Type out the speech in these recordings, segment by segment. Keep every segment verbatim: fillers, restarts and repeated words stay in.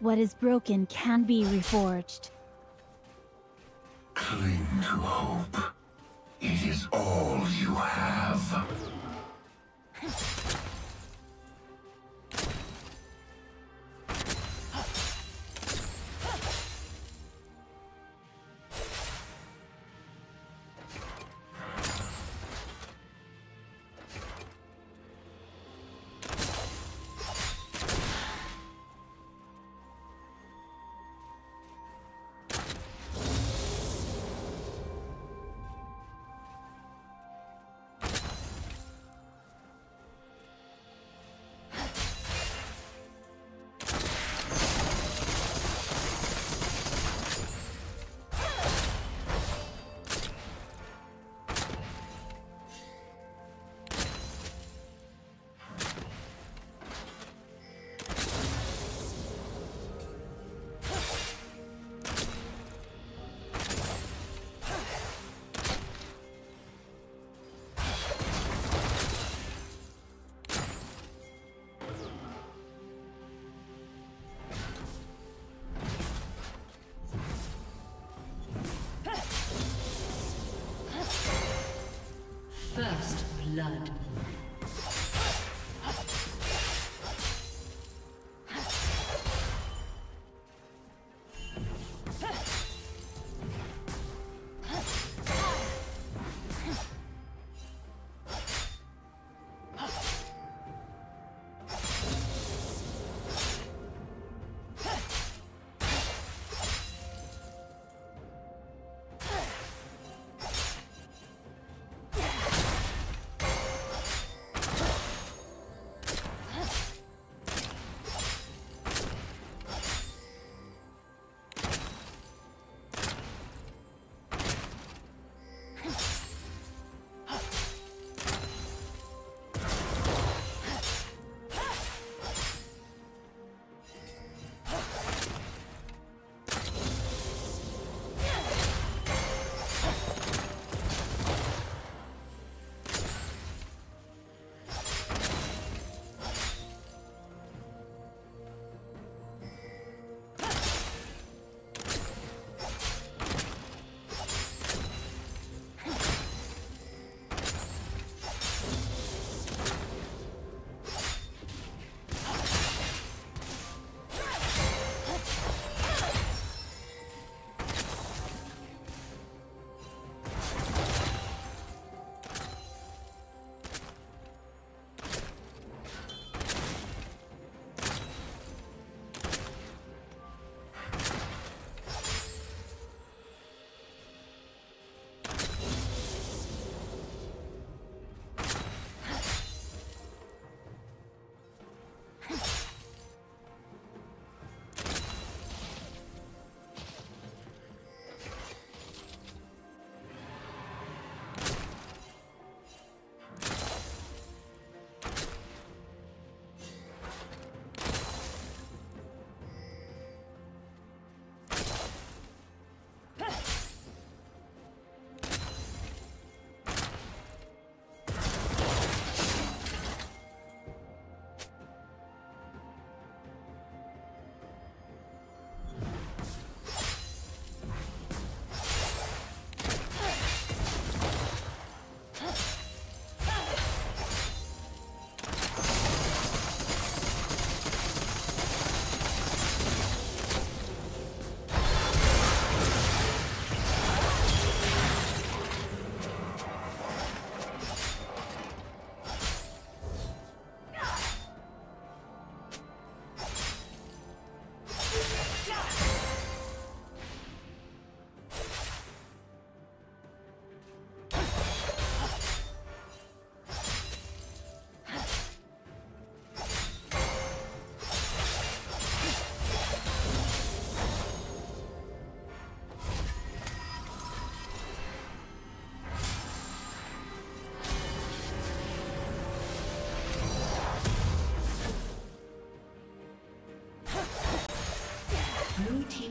What is broken can be reforged. Cling to hope. It is all you have. First blood.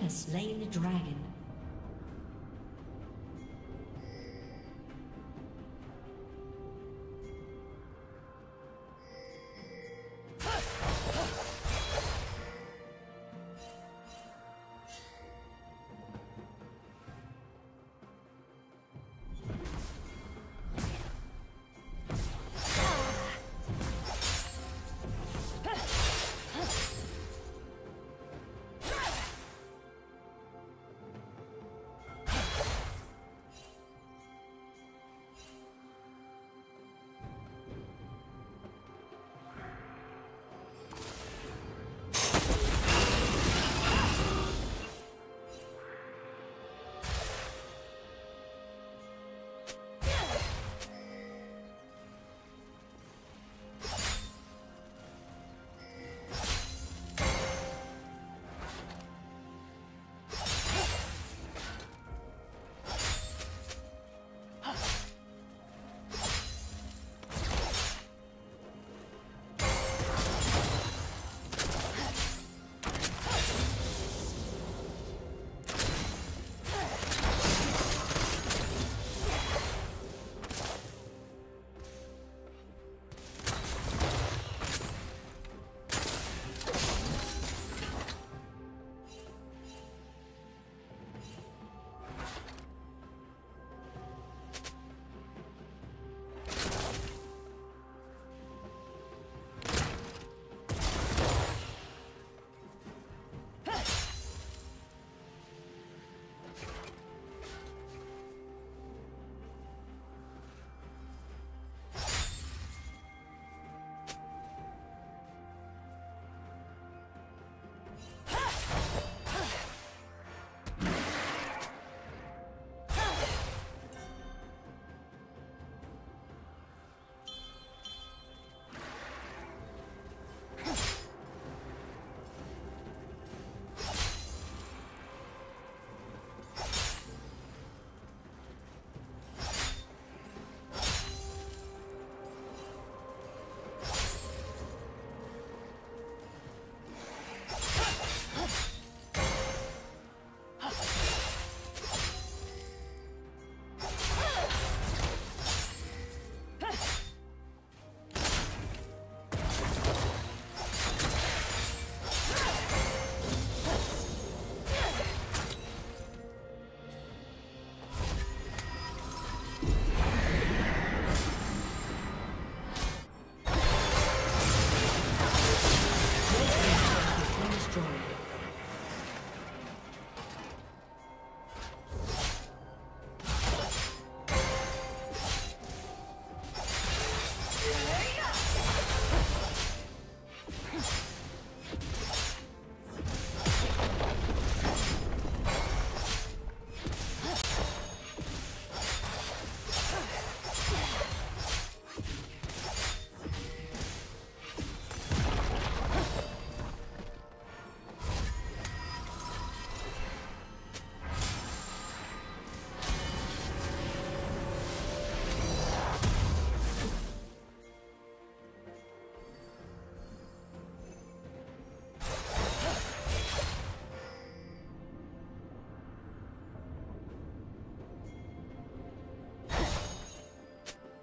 Slain the dragon.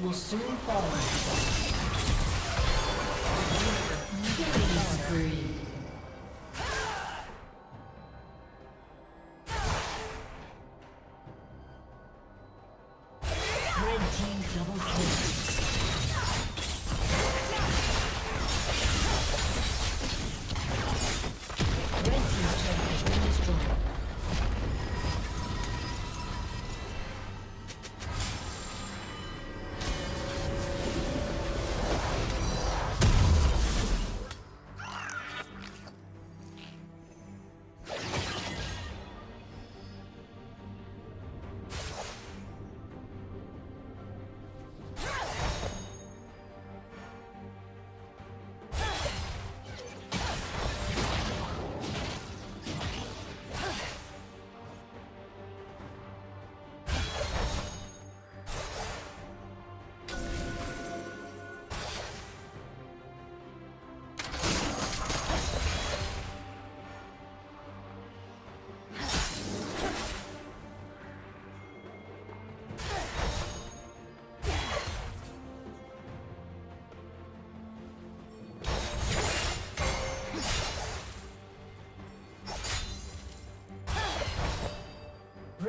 Will soon fall. Free. Red team double kill. Red team's turret has been destroyed.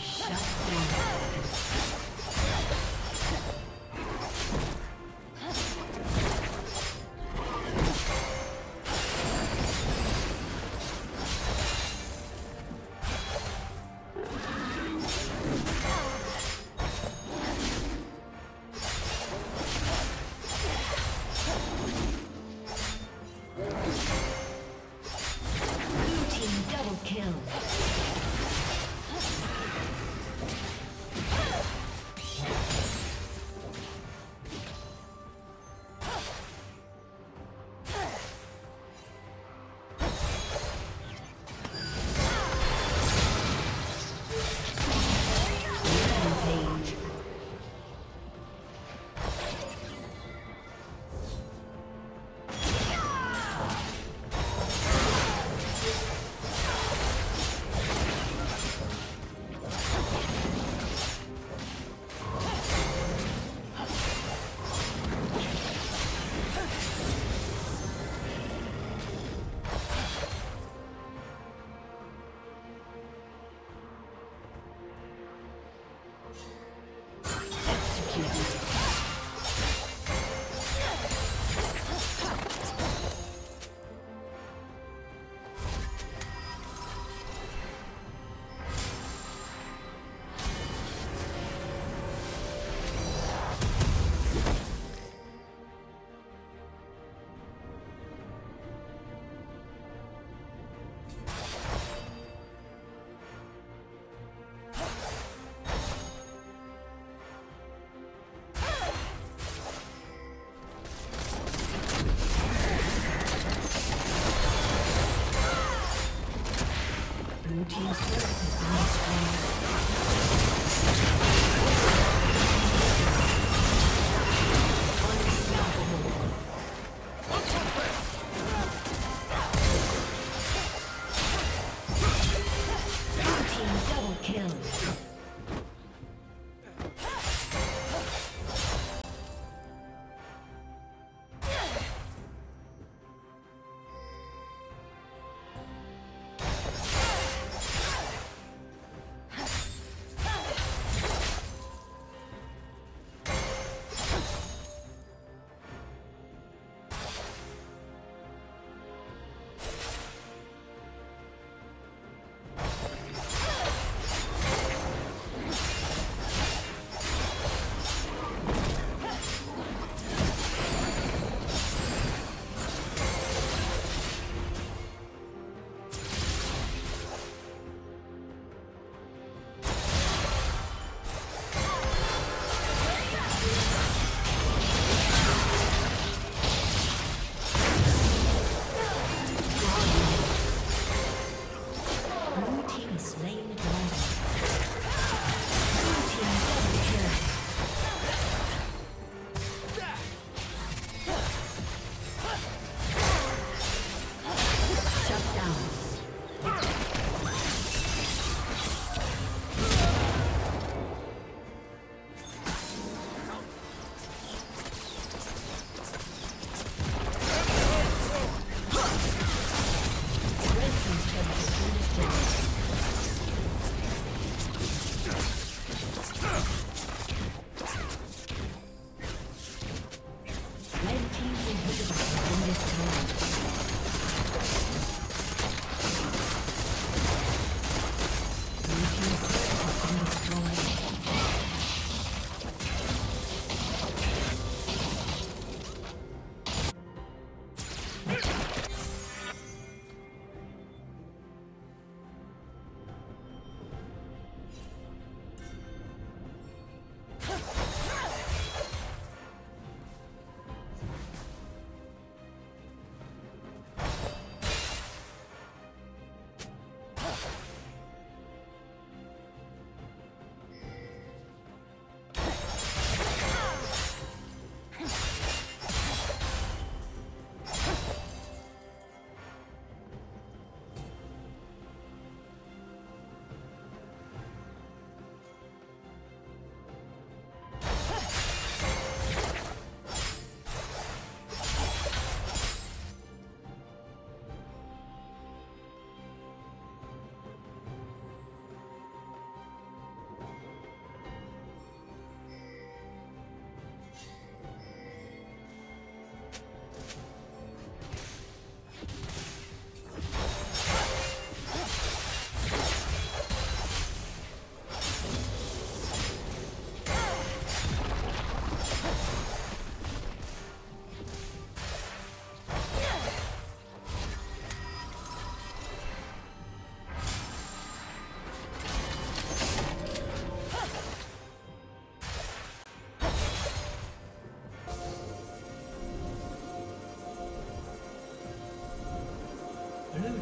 Shut down.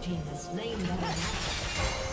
team has slain the